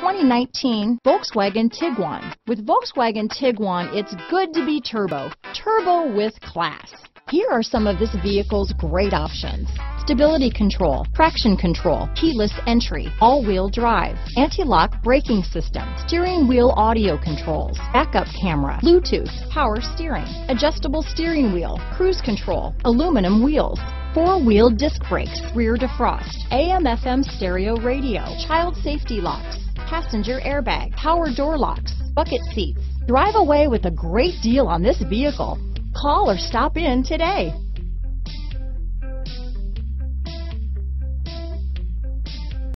2019 Volkswagen Tiguan. With Volkswagen Tiguan, it's good to be turbo. Turbo with class. Here are some of this vehicle's great options. Stability control, traction control, keyless entry, all-wheel drive, anti-lock braking system, steering wheel audio controls, backup camera, Bluetooth, power steering, adjustable steering wheel, cruise control, aluminum wheels, four-wheel disc brakes, rear defrost, AM/FM stereo radio, child safety locks, passenger airbag, power door locks, bucket seats. Drive away with a great deal on this vehicle. Call or stop in today.